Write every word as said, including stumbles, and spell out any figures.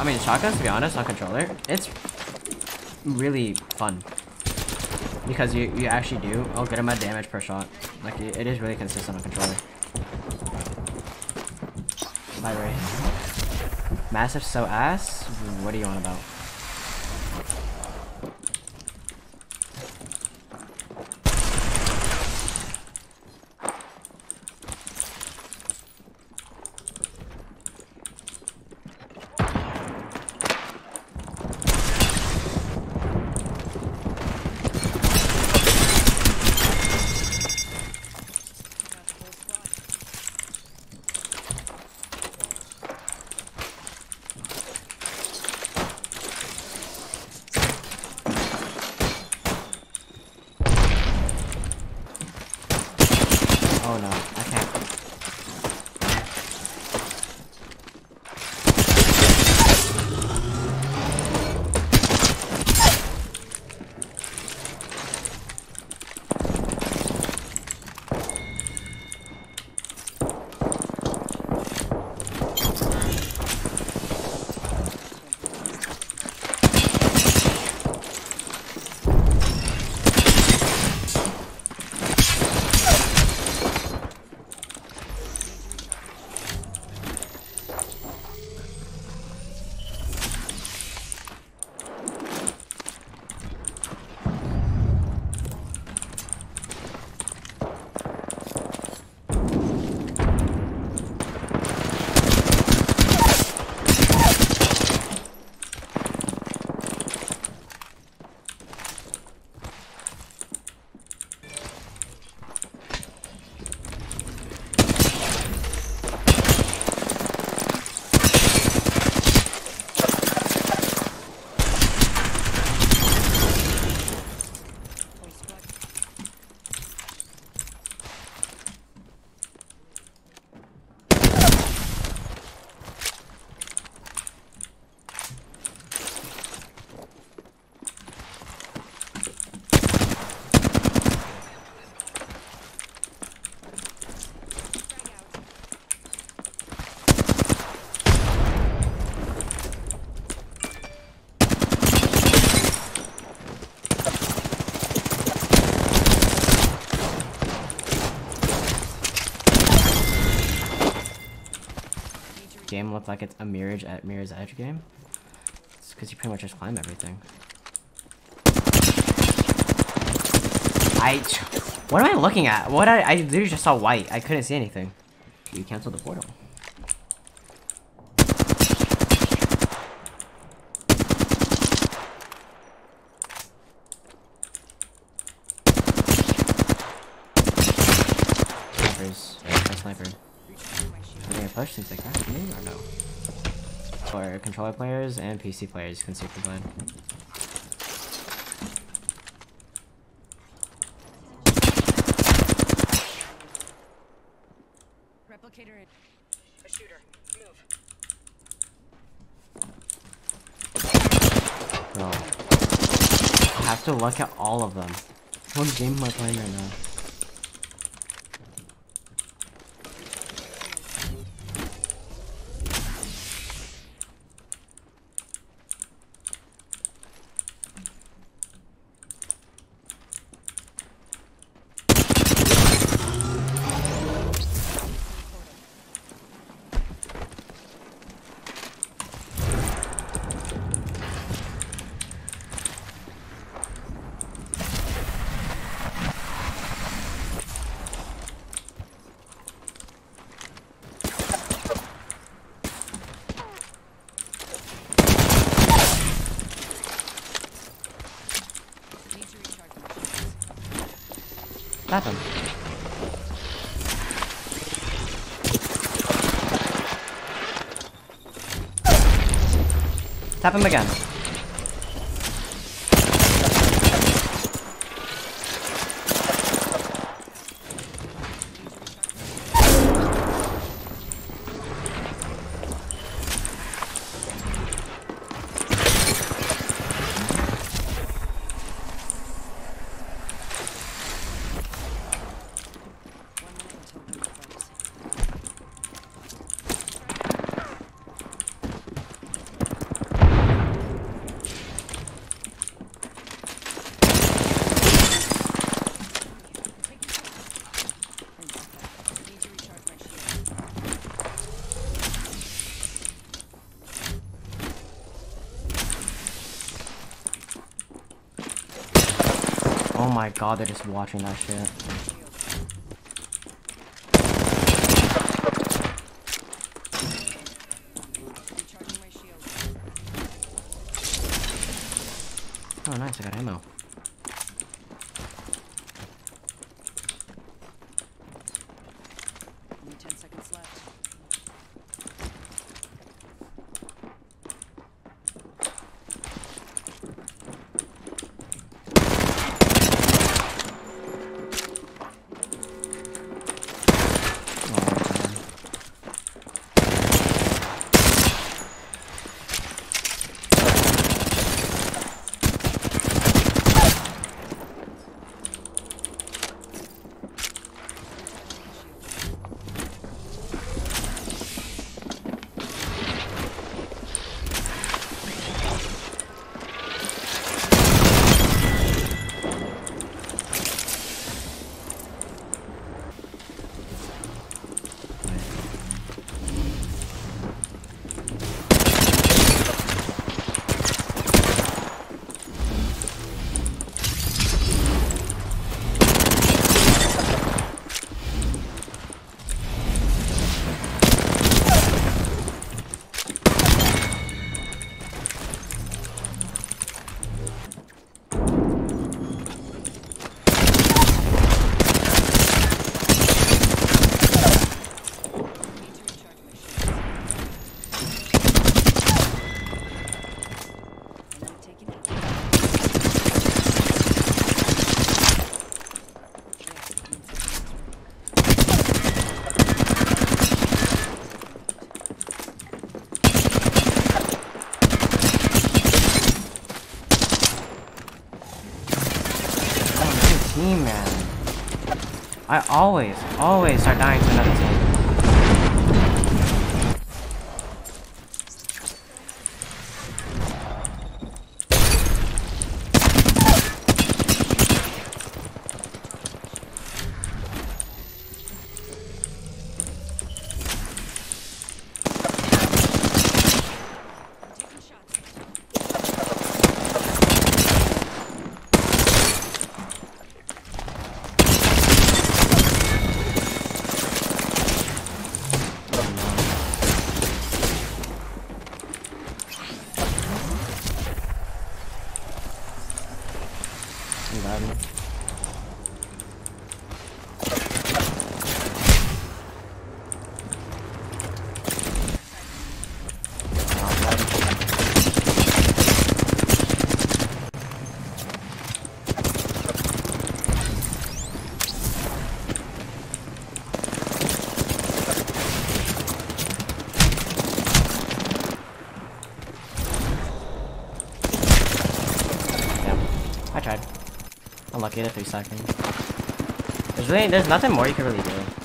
I mean, shotguns, to be honest, on controller, it's really fun. Because you, you actually do a good amount of damage per shot. Like, it is really consistent on controller. By the way, massive so ass? What are you on about? Oh no, I can't. Game looked like it's a Mirage at Mirror's Edge game. It's because you pretty much just climb everything. I. What am I looking at? What I, I literally just saw white. I couldn't see anything. You canceled the portal. Snipers. Yeah, sniper. Push things like that for me or no? For controller players and P C players can super blend. Replicator in. A shooter. Move. No. I have to look at all of them. What game am I playing right now? That one. Tap him again. Oh my god, they're just watching that shit. Oh nice, I got ammo. Only ten seconds left. Man, I always, always start dying to another team. I tried. Unlucky to three seconds. There's really, there's nothing more you can really do.